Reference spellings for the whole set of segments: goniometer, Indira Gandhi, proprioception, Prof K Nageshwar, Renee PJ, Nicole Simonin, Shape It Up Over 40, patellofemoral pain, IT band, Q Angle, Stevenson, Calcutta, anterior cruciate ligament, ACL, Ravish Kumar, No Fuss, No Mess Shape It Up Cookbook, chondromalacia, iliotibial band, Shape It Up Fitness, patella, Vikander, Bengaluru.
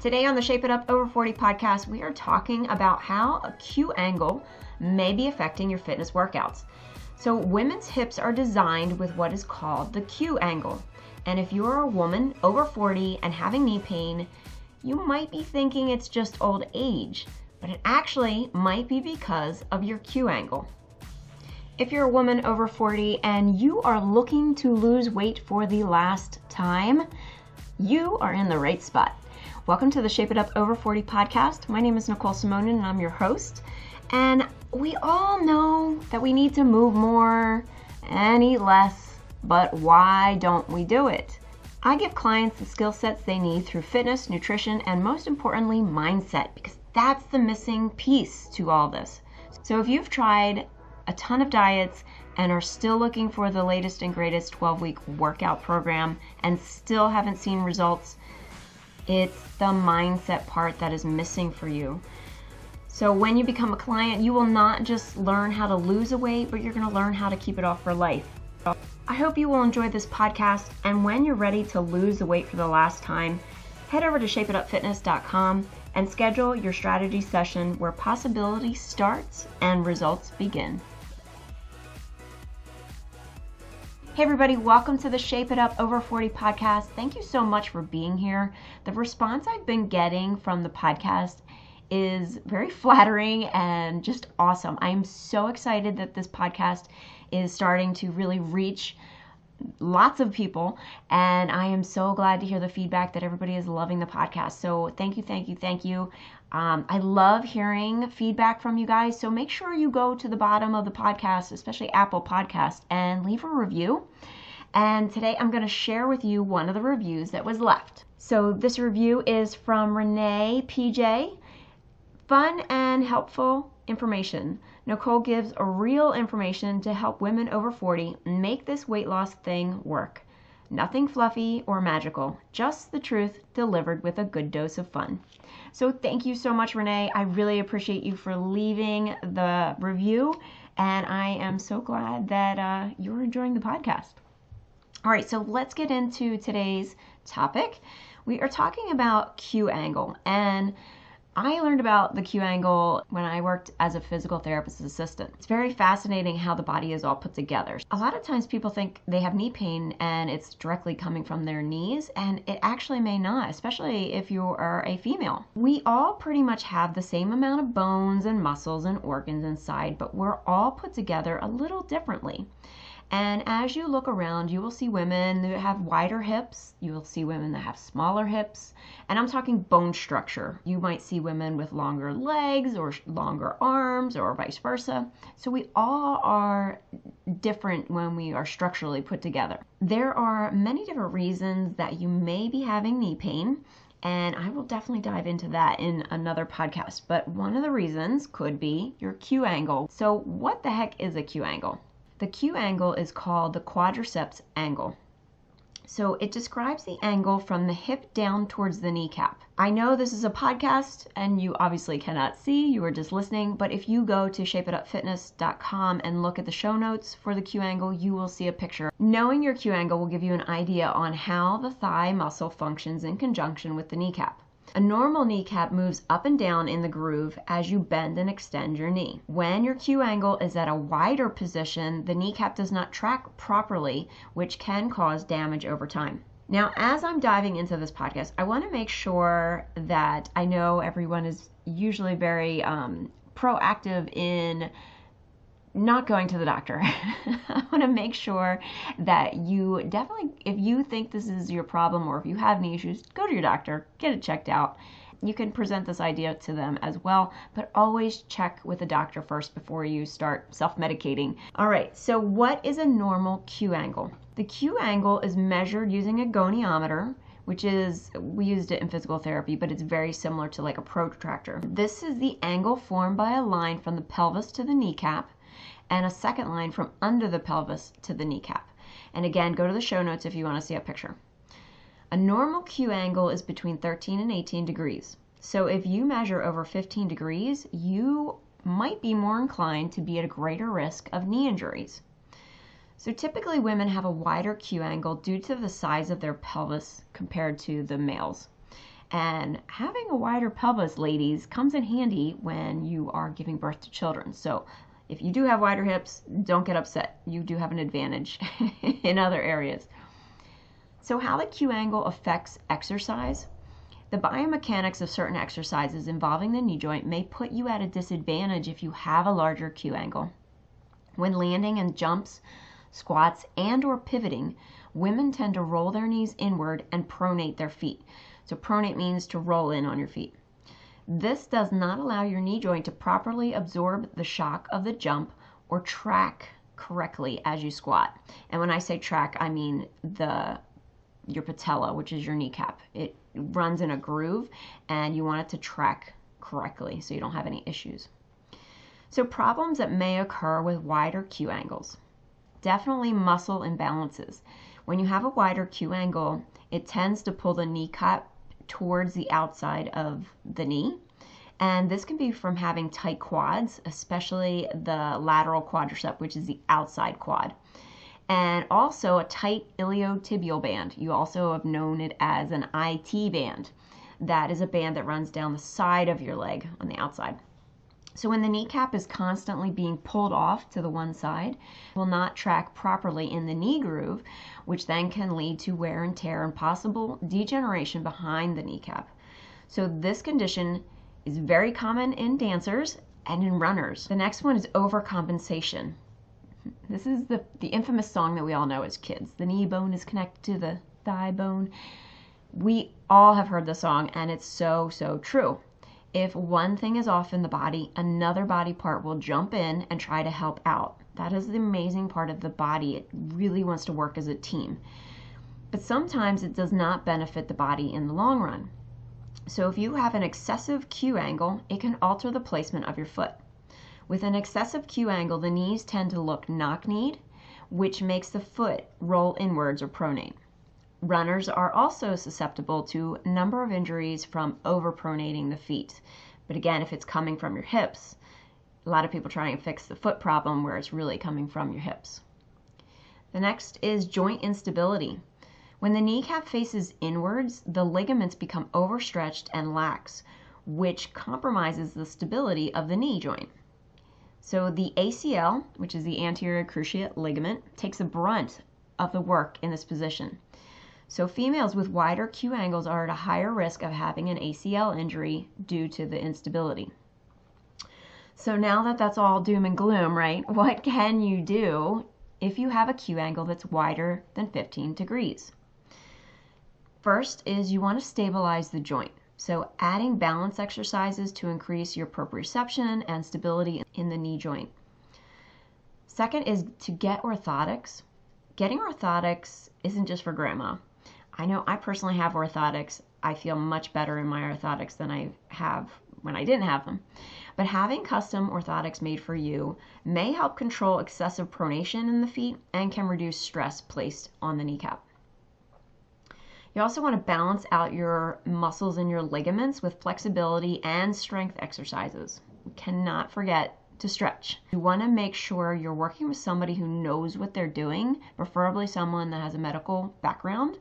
Today on the Shape It Up Over 40 podcast, we are talking about how a Q angle may be affecting your fitness workouts. So women's hips are designed with what is called the Q angle. And if you're a woman over 40 and having knee pain, you might be thinking it's just old age, but it actually might be because of your Q angle. If you're a woman over 40 and you are looking to lose weight for the last time, you are in the right spot. Welcome to the Shape It Up Over 40 podcast. My name is Nicole Simonin and I'm your host. And we all know that we need to move more and eat less, but why don't we do it? I give clients the skill sets they need through fitness, nutrition, and most importantly, mindset, because that's the missing piece to all this. So if you've tried a ton of diets and are still looking for the latest and greatest 12-week workout program and still haven't seen results, it's the mindset part that is missing for you. So when you become a client, you will not just learn how to lose a weight, but you're going to learn how to keep it off for life. I hope you will enjoy this podcast, and when you're ready to lose the weight for the last time, head over to shapeitupfitness.com and schedule your strategy session where possibility starts and results begin. Hey everybody, welcome to the Shape It Up Over 40 podcast. Thank you so much for being here. The response I've been getting from the podcast is very flattering and just awesome. I'm so excited that this podcast is starting to really reach lots of people, and I am so glad to hear the feedback that everybody is loving the podcast. So thank you. I love hearing feedback from you guys, so make sure you go to the bottom of the podcast, especially Apple Podcast, and leave a review. And today I'm going to share with you one of the reviews that was left. So this review is from Renee PJ. Fun and helpful information. Nicole gives real information to help women over 40 make this weight loss thing work. Nothing fluffy or magical, just the truth delivered with a good dose of fun. So thank you so much, Renee. I really appreciate you for leaving the review, and I am so glad that you're enjoying the podcast. All right, so let's get into today's topic. We are talking about Q angle, and I learned about the Q angle when I worked as a physical therapist's assistant. It's very fascinating how the body is all put together. A lot of times people think they have knee pain and it's directly coming from their knees, and it actually may not, especially if you are a female. We all pretty much have the same amount of bones and muscles and organs inside, but we're all put together a little differently. And as you look around, you will see women that have wider hips. You will see women that have smaller hips. And I'm talking bone structure. You might see women with longer legs or longer arms or vice versa. So we all are different when we are structurally put together. There are many different reasons that you may be having knee pain, and I will definitely dive into that in another podcast. But one of the reasons could be your Q angle. So what the heck is a Q angle? The Q angle is called the quadriceps angle. So it describes the angle from the hip down towards the kneecap. I know this is a podcast and you obviously cannot see, you are just listening, but if you go to shapeitupfitness.com and look at the show notes for the Q angle, you will see a picture. Knowing your Q angle will give you an idea on how the thigh muscle functions in conjunction with the kneecap. A normal kneecap moves up and down in the groove as you bend and extend your knee. When your Q angle is at a wider position, the kneecap does not track properly, which can cause damage over time. Now, as I'm diving into this podcast, I want to make sure that I know everyone is usually very proactive in not going to the doctor. I want to make sure that you definitely, if you think this is your problem or if you have knee issues, go to your doctor, get it checked out. You can present this idea to them as well, but always check with the doctor first before you start self-medicating. All right, so what is a normal Q angle? The Q angle is measured using a goniometer, which is, we used it in physical therapy, but it's very similar to like a protractor. This is the angle formed by a line from the pelvis to the kneecap, and a second line from under the pelvis to the kneecap. And again, go to the show notes if you want to see a picture. A normal Q angle is between 13 and 18 degrees. So if you measure over 15 degrees, you might be more inclined to be at a greater risk of knee injuries. So typically women have a wider Q angle due to the size of their pelvis compared to the males. And having a wider pelvis, ladies, comes in handy when you are giving birth to children. So if you do have wider hips, don't get upset. You do have an advantage in other areas. So how the Q angle affects exercise. The biomechanics of certain exercises involving the knee joint may put you at a disadvantage if you have a larger Q angle. When landing in jumps, squats, and or pivoting, women tend to roll their knees inward and pronate their feet. So pronate means to roll in on your feet. This does not allow your knee joint to properly absorb the shock of the jump or track correctly as you squat. And when I say track, I mean your patella, which is your kneecap. It runs in a groove and you want it to track correctly so you don't have any issues. So problems that may occur with wider Q angles. Definitely muscle imbalances. When you have a wider Q angle, it tends to pull the kneecap towards the outside of the knee, and this can be from having tight quads, especially the lateral quadricep, which is the outside quad, and also a tight iliotibial band. You also have known it as an IT band. That is a band that runs down the side of your leg on the outside. So when the kneecap is constantly being pulled off to the one side, it will not track properly in the knee groove, which then can lead to wear and tear and possible degeneration behind the kneecap. So this condition is very common in dancers and in runners. The next one is overcompensation. This is the infamous song that we all know as kids. The knee bone is connected to the thigh bone. We all have heard the song, and it's so, so true. If one thing is off in the body, another body part will jump in and try to help out. That is the amazing part of the body. It really wants to work as a team. But sometimes it does not benefit the body in the long run. So if you have an excessive Q angle, it can alter the placement of your foot. With an excessive Q angle, the knees tend to look knock-kneed, which makes the foot roll inwards or pronate. Runners are also susceptible to a number of injuries from overpronating the feet. But again, if it's coming from your hips, a lot of people try and fix the foot problem where it's really coming from your hips. The next is joint instability. When the kneecap faces inwards, the ligaments become overstretched and lax, which compromises the stability of the knee joint. So the ACL, which is the anterior cruciate ligament, takes the brunt of the work in this position. So females with wider Q angles are at a higher risk of having an ACL injury due to the instability. So now that that's all doom and gloom, right? What can you do if you have a Q angle that's wider than 15 degrees? First is you want to stabilize the joint. So adding balance exercises to increase your proprioception and stability in the knee joint. Second is to get orthotics. Getting orthotics isn't just for grandma. I know I personally have orthotics. I feel much better in my orthotics than I have when I didn't have them. But having custom orthotics made for you may help control excessive pronation in the feet and can reduce stress placed on the kneecap. You also want to balance out your muscles and your ligaments with flexibility and strength exercises. We cannot forget to stretch. You want to make sure you're working with somebody who knows what they're doing, preferably someone that has a medical background,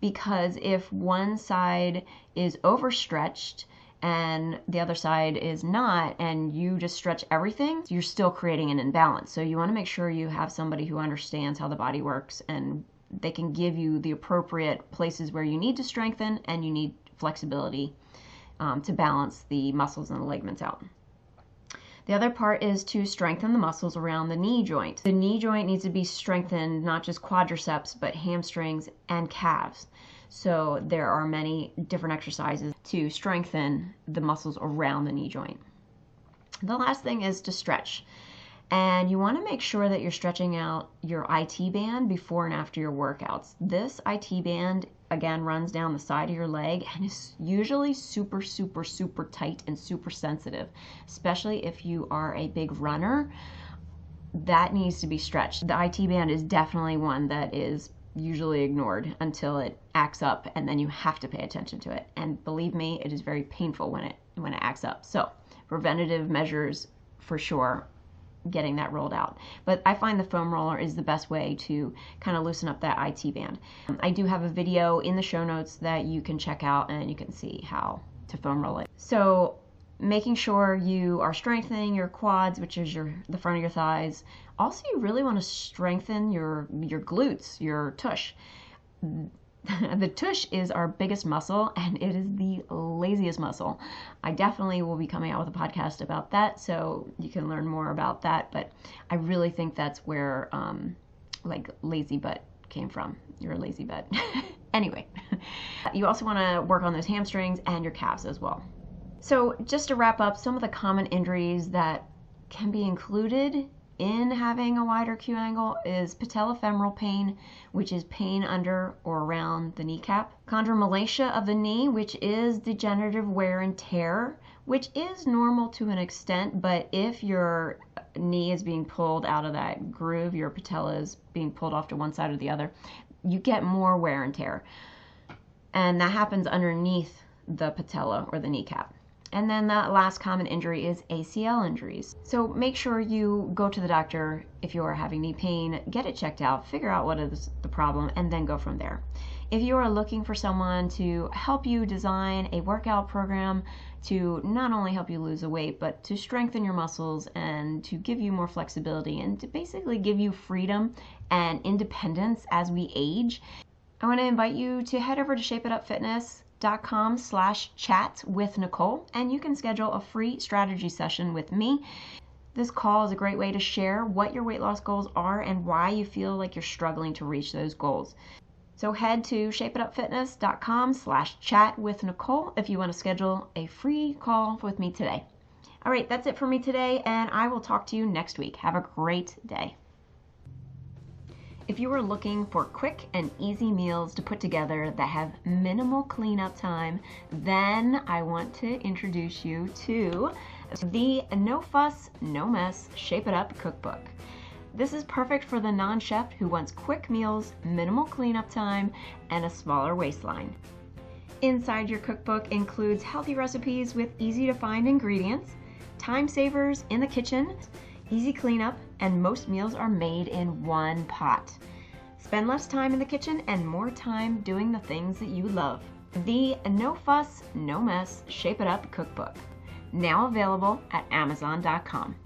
because if one side is overstretched and the other side is not, and you just stretch everything, you're still creating an imbalance. So you want to make sure you have somebody who understands how the body works, and they can give you the appropriate places where you need to strengthen and you need flexibility to balance the muscles and the ligaments out. The other part is to strengthen the muscles around the knee joint. The knee joint needs to be strengthened, not just quadriceps, but hamstrings and calves. So there are many different exercises to strengthen the muscles around the knee joint. The last thing is to stretch. And you want to make sure that you're stretching out your IT band before and after your workouts. This IT band, again, runs down the side of your leg and is usually super, super, super tight and super sensitive, especially if you are a big runner. That needs to be stretched. The IT band is definitely one that is usually ignored until it acts up, and then you have to pay attention to it. And believe me, it is very painful when it acts up. So preventative measures for sure getting that rolled out. But I find the foam roller is the best way to kind of loosen up that IT band. I do have a video in the show notes that you can check out and you can see how to foam roll it. So making sure you are strengthening your quads, which is the front of your thighs. Also, you really want to strengthen your glutes, your tush. The tush is our biggest muscle, and it is the laziest muscle. I definitely will be coming out with a podcast about that, so you can learn more about that, but I really think that's where like lazy butt came from. You're a lazy butt. Anyway, you also want to work on those hamstrings and your calves as well. So just to wrap up, some of the common injuries that can be included in having a wider Q angle is patellofemoral pain, which is pain under or around the kneecap, chondromalacia of the knee, which is degenerative wear and tear, which is normal to an extent, but if your knee is being pulled out of that groove, your patella is being pulled off to one side or the other, you get more wear and tear. And that happens underneath the patella or the kneecap. And then that last common injury is ACL injuries. So make sure you go to the doctor if you are having knee pain, get it checked out, figure out what is the problem, and then go from there. If you are looking for someone to help you design a workout program to not only help you lose the weight, but to strengthen your muscles and to give you more flexibility and to basically give you freedom and independence as we age, I want to invite you to head over to shapeitupfitness.com/chat with Nicole, and you can schedule a free strategy session with me. This call is a great way to share what your weight loss goals are and why you feel like you're struggling to reach those goals. So head to shapeitupfitness.com/chat with Nicole if you want to schedule a free call with me today. All right, that's it for me today, and I will talk to you next week. Have a great day. If you are looking for quick and easy meals to put together that have minimal cleanup time, then I want to introduce you to the No Fuss, No Mess Shape It Up Cookbook. This is perfect for the non-chef who wants quick meals, minimal cleanup time, and a smaller waistline. Inside your cookbook includes healthy recipes with easy-to-find ingredients, time savers in the kitchen, easy cleanup, and most meals are made in one pot. Spend less time in the kitchen and more time doing the things that you love. The No Fuss, No Mess Shape It Up Cookbook, now available at Amazon.com.